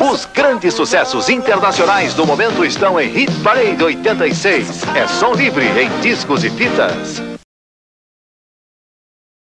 Os grandes sucessos internacionais do momento estão em Hit Parade 86. É som livre em discos e fitas.